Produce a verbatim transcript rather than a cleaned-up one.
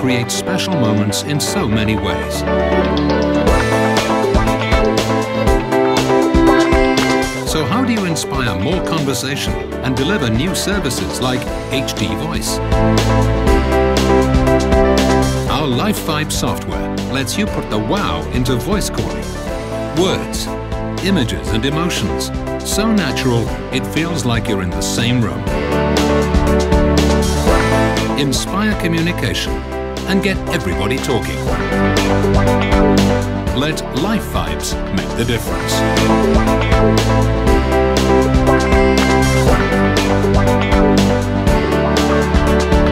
create special moments in so many ways. So how do you inspire more conversation and deliver new services like H D Voice? Our LifeVibes software lets you put the wow into voice calling. Words, images and emotions, so natural it feels like you're in the same room. Inspire communication and get everybody talking. Let LifeVibes make the difference. We'll be right back.